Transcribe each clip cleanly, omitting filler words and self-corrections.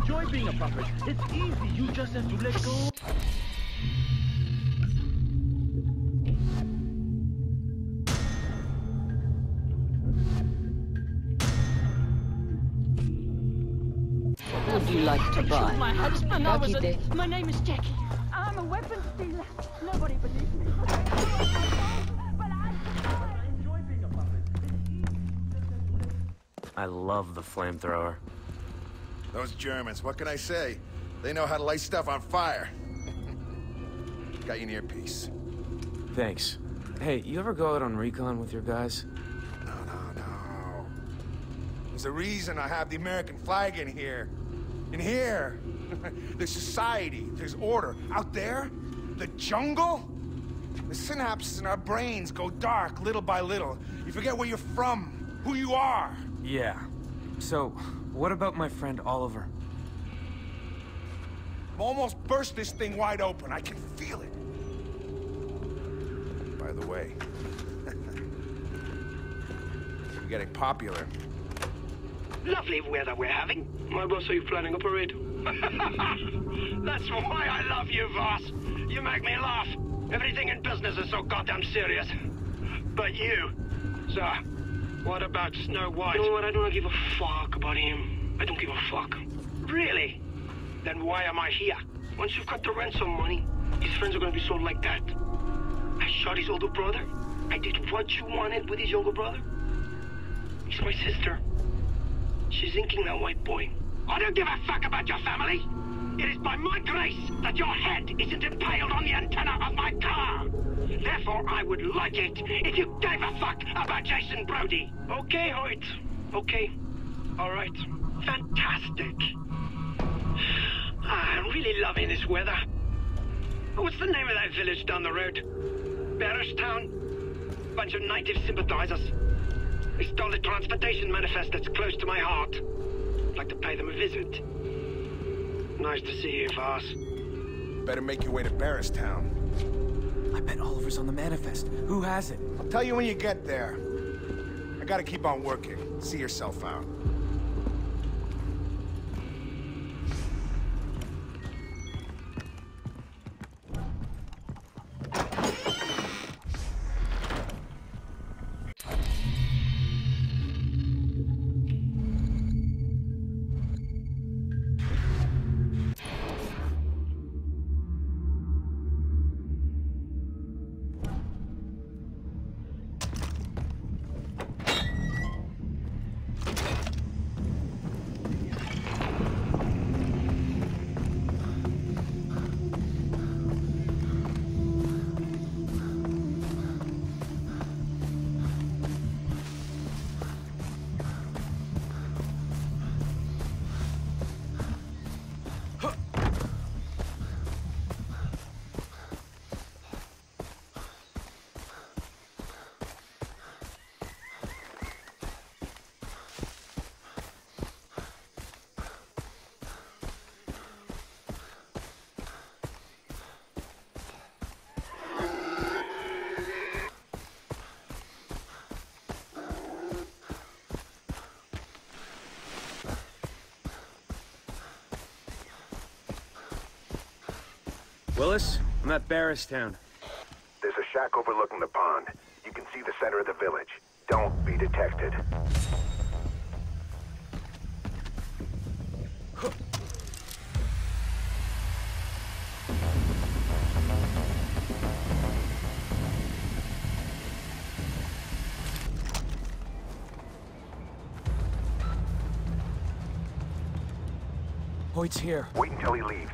enjoy being a puppet. It's easy, you just have to let go. What would you like to buy? My husband, I was a... My name is Jackie. I'm a weapons dealer. Nobody believes me. I love the flamethrower. Those Germans, what can I say? They know how to light stuff on fire. Got you an earpiece. Thanks. Hey, you ever go out on recon with your guys? No. There's a reason I have the American flag in here. In here, there's society, there's order. Out there, the jungle, the synapses in our brains go dark little by little. You forget where you're from, who you are. Yeah. So, what about my friend Oliver? I've almost burst this thing wide open. I can feel it. By the way, you're getting popular. Lovely weather we're having. My boss, are you planning a parade? That's why I love you, Vaas. You make me laugh. Everything in business is so goddamn serious. But you, sir, what about Snow White? You know what, I don't give a fuck about him. I don't give a fuck. Really? Then why am I here? Once you've got the ransom money, his friends are gonna be sold like that. I shot his older brother. I did what you wanted with his younger brother. He's my sister. She's inking that white boy. I don't give a fuck about your family! It is by my grace that your head isn't impaled on the antenna of my car! Therefore, I would like it if you gave a fuck about Jason Brody! Okay, Hoyt. Okay. Alright. Fantastic. Ah, I'm really loving this weather. What's the name of that village down the road? Barristown? Bunch of native sympathizers. They stole a transportation manifest that's close to my heart. I'd like to pay them a visit. Nice to see you, Vaas. Better make your way to Barristown. I bet Oliver's on the manifest. Who has it? I'll tell you when you get there. I gotta keep on working. See yourself out. Willis, I'm at Barristown. There's a shack overlooking the pond. You can see the center of the village. Don't be detected. Hoyt's here. Wait until he leaves.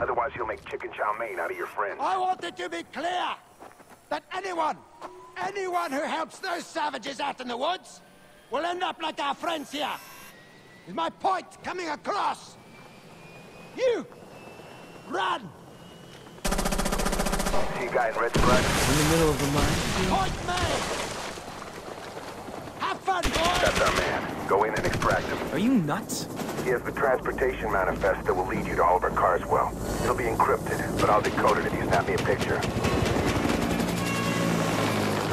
Otherwise, you'll make chicken chow mein out of your friends. I want it to be clear that anyone who helps those savages out in the woods will end up like our friends here. Is my point coming across? You! Run! See a guy in red blood? In the middle of the mine. Point me! Have fun, boys! That's our man. Go in and extract him. Are you nuts? He has the transportation manifest that will lead you to Oliver Carswell. It'll be encrypted, but I'll decode it if you snap me a picture.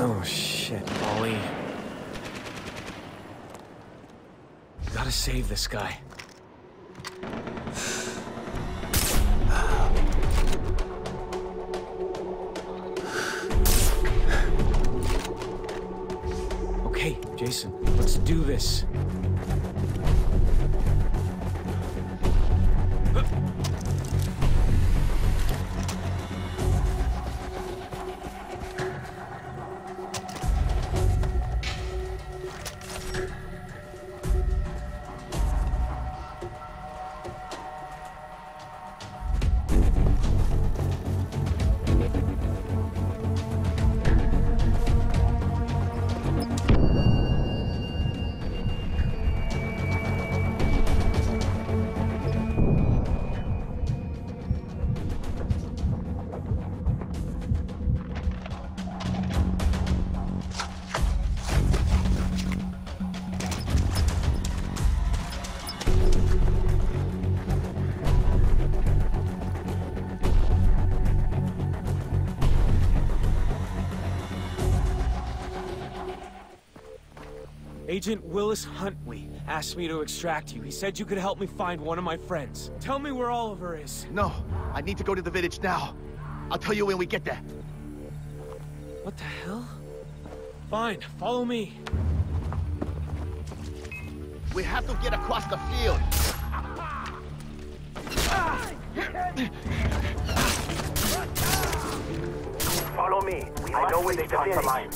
Oh shit, Ollie. Gotta save this guy. Jason, let's do this. Agent Willis Huntley asked me to extract you. He said you could help me find one of my friends. Tell me where Oliver is. No, I need to go to the village now. I'll tell you when we get there. What the hell? Fine, follow me. We have to get across the field. Follow me. I know where they got the line.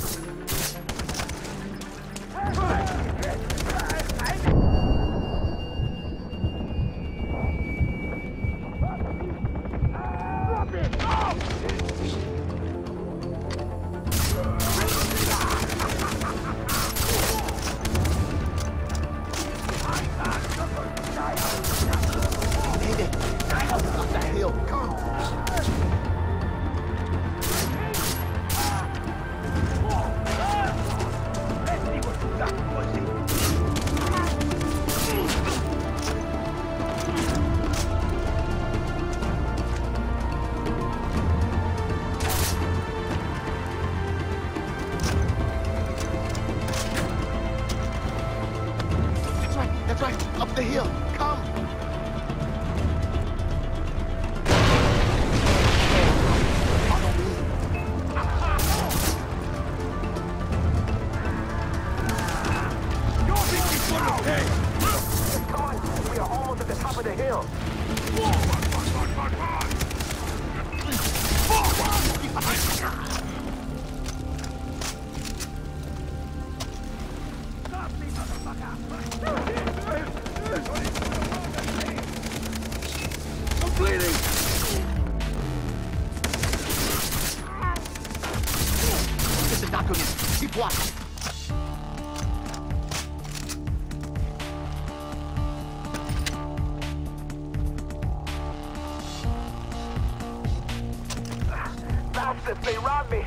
They robbed me!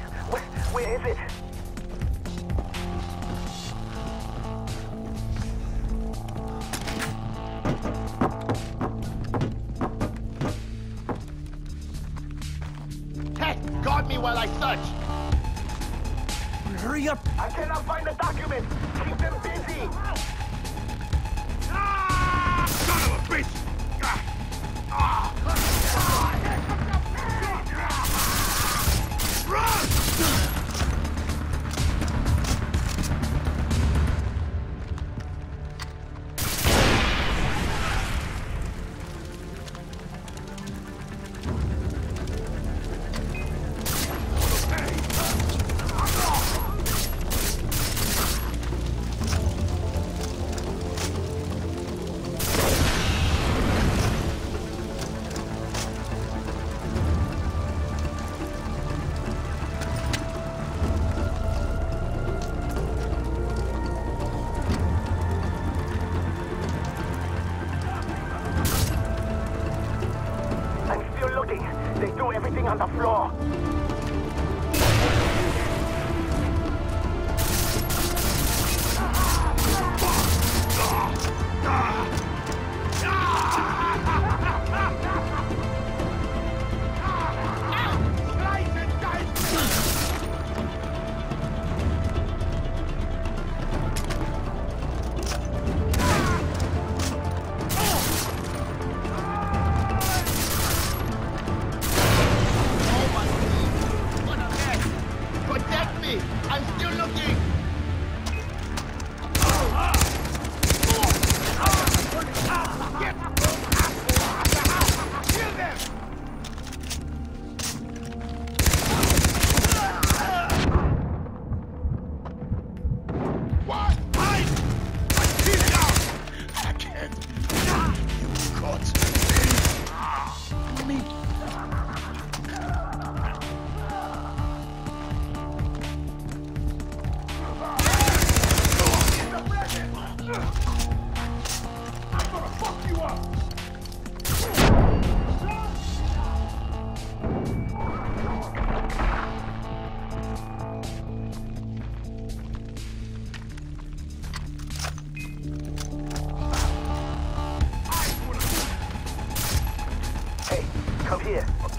Where is it? Hey! Guard me while I search! Hurry up! I cannot find the documents! Keep them busy! Ah! Son of a bitch! I'm still looking!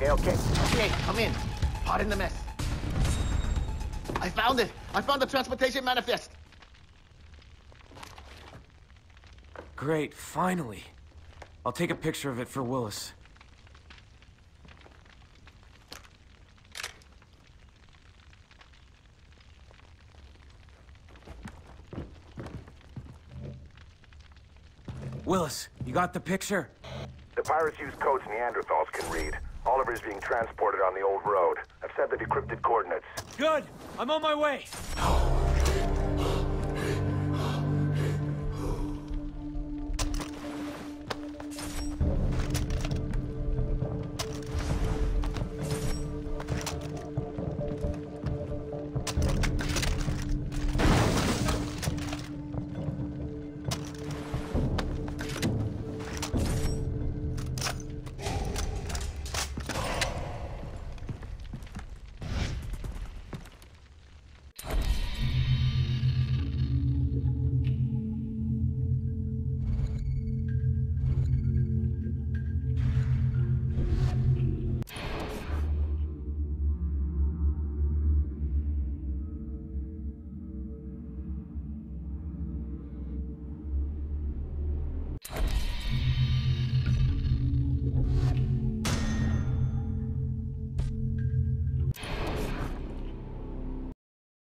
Okay. I'm in. Hot in the mess. I found it. I found the transportation manifest. Great, finally. I'll take a picture of it for Willis. Willis, you got the picture? The pirates use codes Neanderthals can read. Oliver's being transported on the old road. I've sent the decrypted coordinates. Good! I'm on my way!